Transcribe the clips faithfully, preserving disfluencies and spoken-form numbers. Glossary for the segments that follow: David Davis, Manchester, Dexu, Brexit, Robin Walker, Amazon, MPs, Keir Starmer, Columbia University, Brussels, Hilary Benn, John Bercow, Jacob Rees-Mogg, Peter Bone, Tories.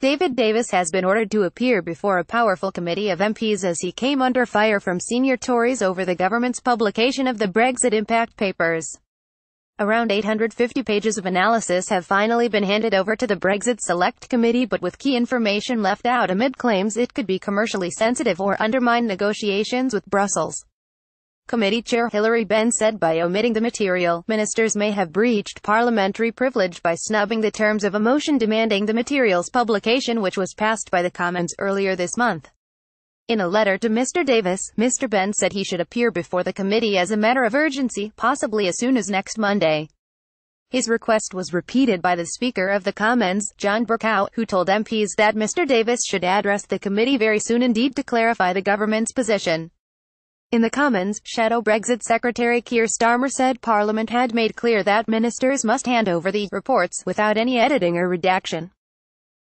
David Davis has been ordered to appear before a powerful committee of M Ps as he came under fire from senior Tories over the government's publication of the Brexit impact papers. Around eight hundred fifty pages of analysis have finally been handed over to the Brexit Select Committee, but with key information left out amid claims it could be commercially sensitive or undermine negotiations with Brussels. Committee Chair Hilary Benn said by omitting the material, ministers may have breached parliamentary privilege by snubbing the terms of a motion demanding the material's publication, which was passed by the Commons earlier this month. In a letter to Mister Davis, Mister Benn said he should appear before the committee as a matter of urgency, possibly as soon as next Monday. His request was repeated by the Speaker of the Commons, John Bercow, who told M Ps that Mister Davis should address the committee very soon indeed to clarify the government's position. In the Commons, Shadow Brexit Secretary Keir Starmer said Parliament had made clear that ministers must hand over the reports without any editing or redaction.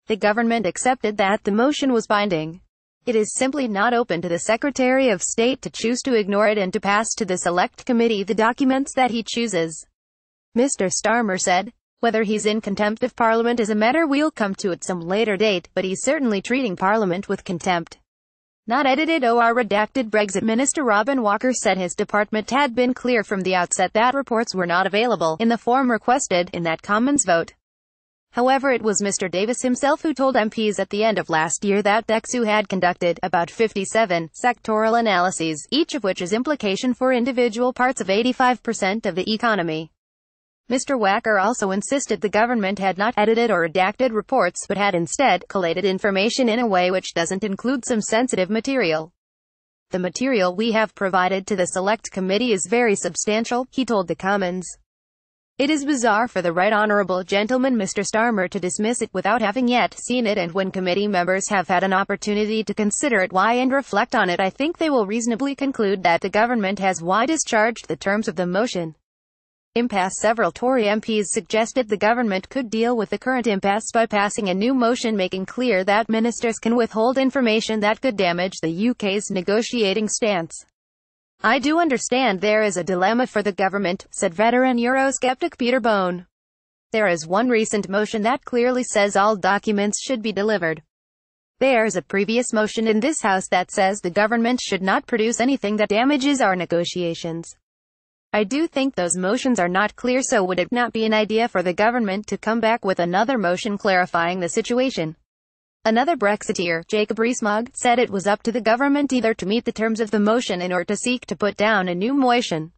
The government accepted that the motion was binding. It is simply not open to the Secretary of State to choose to ignore it and to pass to the Select Committee the documents that he chooses. Mister Starmer said, whether he's in contempt of Parliament is a matter we'll come to at some later date, but he's certainly treating Parliament with contempt. Not edited or redacted. Brexit Minister Robin Walker said his department had been clear from the outset that reports were not available, in the form requested, in that Commons vote. However, it was Mister Davis himself who told M Ps at the end of last year that Dexu had conducted about fifty-seven sectoral analyses, each of which is implication for individual parts of eighty-five percent of the economy. Mister Walker also insisted the government had not edited or redacted reports, but had instead collated information in a way which doesn't include some sensitive material. The material we have provided to the Select Committee is very substantial, he told the Commons. It is bizarre for the Right Honourable Gentleman Mister Starmer to dismiss it without having yet seen it, and when committee members have had an opportunity to consider it why and reflect on it, I think they will reasonably conclude that the government has why discharged the terms of the motion. Impasse. Several Tory M Ps suggested the government could deal with the current impasse by passing a new motion making clear that ministers can withhold information that could damage the U K's negotiating stance. I do understand there is a dilemma for the government, said veteran Eurosceptic Peter Bone. There is one recent motion that clearly says all documents should be delivered. There's a previous motion in this House that says the government should not produce anything that damages our negotiations. I do think those motions are not clear, so would it not be an idea for the government to come back with another motion clarifying the situation? Another Brexiteer, Jacob Rees-Mogg, said it was up to the government either to meet the terms of the motion and or to seek to put down a new motion.